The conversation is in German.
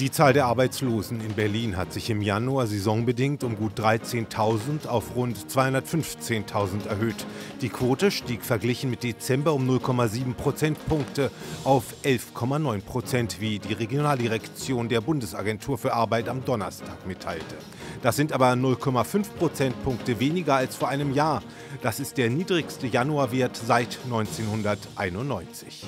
Die Zahl der Arbeitslosen in Berlin hat sich im Januar saisonbedingt um gut 13.000 auf rund 215.000 erhöht. Die Quote stieg verglichen mit Dezember um 0,7 Prozentpunkte auf 11,9%, wie die Regionaldirektion der Bundesagentur für Arbeit am Donnerstag mitteilte. Das sind aber 0,5 Prozentpunkte weniger als vor einem Jahr. Das ist der niedrigste Januarwert seit 1991.